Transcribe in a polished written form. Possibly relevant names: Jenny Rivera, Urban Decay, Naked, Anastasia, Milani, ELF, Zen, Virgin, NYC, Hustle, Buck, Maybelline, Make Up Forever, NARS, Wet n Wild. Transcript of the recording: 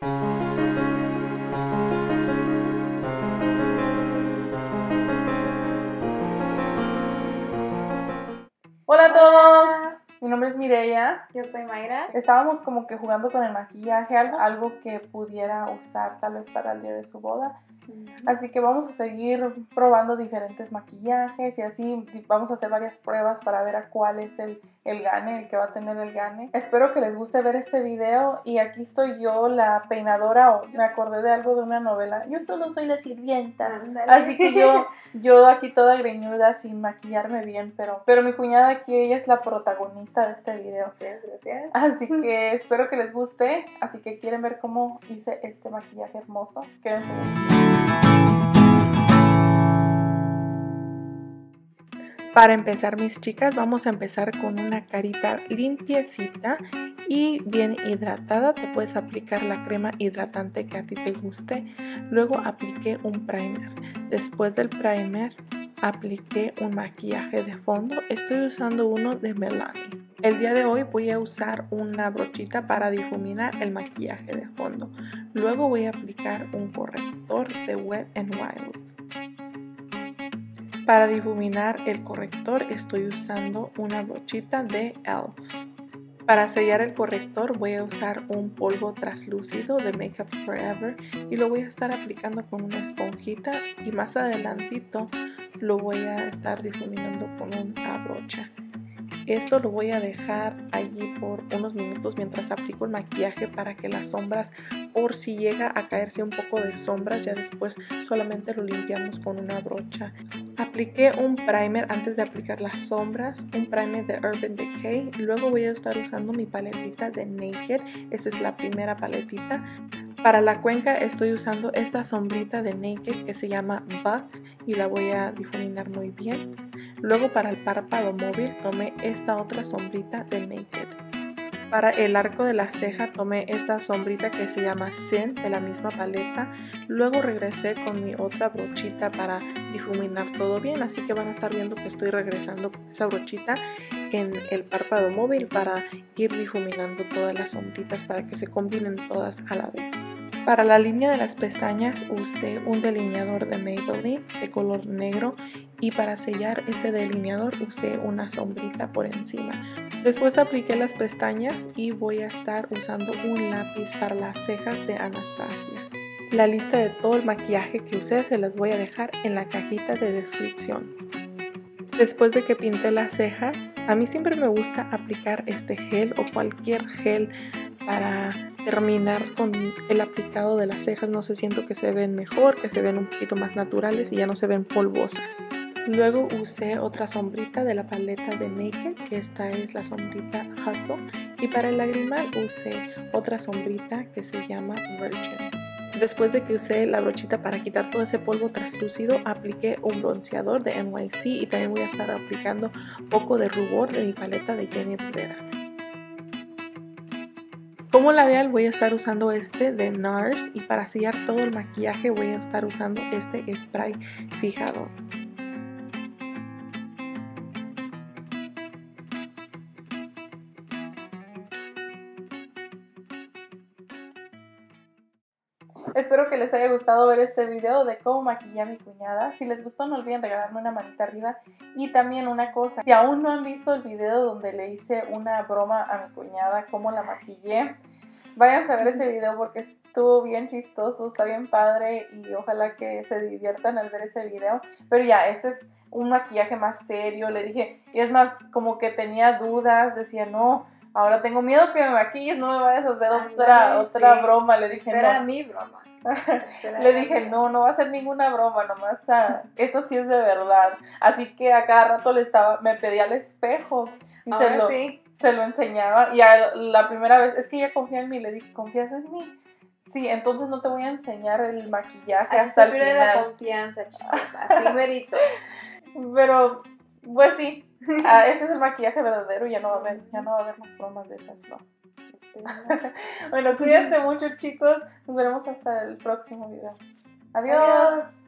Hola a todos, mi nombre es Mireia. Yo soy Mayra. Estábamos como que jugando con el maquillaje, algo que pudiera usar tal vez para el día de su boda. Así que vamos a seguir probando diferentes maquillajes y así vamos a hacer varias pruebas para ver a cuál es el gane, el que va a tener el gane. Espero que les guste ver este video y aquí estoy yo, la peinadora, o me acordé de algo de una novela. Yo solo soy la sirvienta. Ándale. Así que yo aquí toda greñuda sin maquillarme bien, pero mi cuñada aquí, ella es la protagonista de este video. Gracias, gracias. Así que espero que les guste. Así que quieren ver cómo hice este maquillaje hermoso. Quédense bien. Para empezar, mis chicas, vamos a empezar con una carita limpiecita y bien hidratada. Te puedes aplicar la crema hidratante que a ti te guste. Luego apliqué un primer. Después del primer, apliqué un maquillaje de fondo. Estoy usando uno de Milani. El día de hoy voy a usar una brochita para difuminar el maquillaje de fondo. Luego voy a aplicar un corrector de Wet n Wild. Para difuminar el corrector estoy usando una brochita de ELF. Para sellar el corrector voy a usar un polvo translúcido de Make Up Forever y lo voy a estar aplicando con una esponjita y más adelantito lo voy a estar difuminando con una brocha. Esto lo voy a dejar allí por unos minutos mientras aplico el maquillaje para que las sombras, por si llega a caerse un poco de sombras, ya después solamente lo limpiamos con una brocha. Apliqué un primer antes de aplicar las sombras, un primer de Urban Decay. Luego voy a estar usando mi paletita de Naked. Esta es la primera paletita. Para la cuenca estoy usando esta sombrita de Naked que se llama Buck y la voy a difuminar muy bien. Luego para el párpado móvil tomé esta otra sombrita de Naked. Para el arco de la ceja tomé esta sombrita que se llama Zen de la misma paleta. Luego regresé con mi otra brochita para difuminar todo bien. Así que van a estar viendo que estoy regresando con esa brochita en el párpado móvil para ir difuminando todas las sombritas para que se combinen todas a la vez. Para la línea de las pestañas usé un delineador de Maybelline de color negro y para sellar ese delineador usé una sombrita por encima. Después apliqué las pestañas y voy a estar usando un lápiz para las cejas de Anastasia. La lista de todo el maquillaje que usé se las voy a dejar en la cajita de descripción. Después de que pinté las cejas, a mí siempre me gusta aplicar este gel o cualquier gel para terminar con el aplicado de las cejas. No sé, siento que se ven mejor, que se ven un poquito más naturales y ya no se ven polvosas. Luego usé otra sombrita de la paleta de Naked, que esta es la sombrita Hustle. Y para el lagrimal usé otra sombrita que se llama Virgin. Después de que usé la brochita para quitar todo ese polvo translúcido, apliqué un bronceador de NYC y también voy a estar aplicando un poco de rubor de mi paleta de Jenny Rivera. Como labial voy a estar usando este de NARS y para sellar todo el maquillaje voy a estar usando este spray fijador. Espero que les haya gustado ver este video de cómo maquillé a mi cuñada. Si les gustó no olviden regalarme una manita arriba. Y también una cosa, si aún no han visto el video donde le hice una broma a mi cuñada, cómo la maquillé, vayan a ver ese video porque estuvo bien chistoso, está bien padre y ojalá que se diviertan al ver ese video. Pero ya, este es un maquillaje más serio, le dije, y es más, como que tenía dudas, decía no. Ahora tengo miedo que me maquilles, no me vayas a hacer otra broma. Le dije, espera, no. Mi broma. Le dije, no va a ser ninguna broma, nomás esto sí es de verdad. Así que a cada rato me pedía al espejo y se lo enseñaba. Y la primera vez, es que ella confía en mí, le dije, ¿confías en mí? Sí, entonces no te voy a enseñar el maquillaje así hasta el final. Así la confianza, chicas, así merito. Pero, pues sí. Ese es el maquillaje verdadero y ya no va a haber más bromas de esas, ¿no? Bueno, cuídense mucho, chicos. Nos veremos hasta el próximo video. Adiós. Adiós.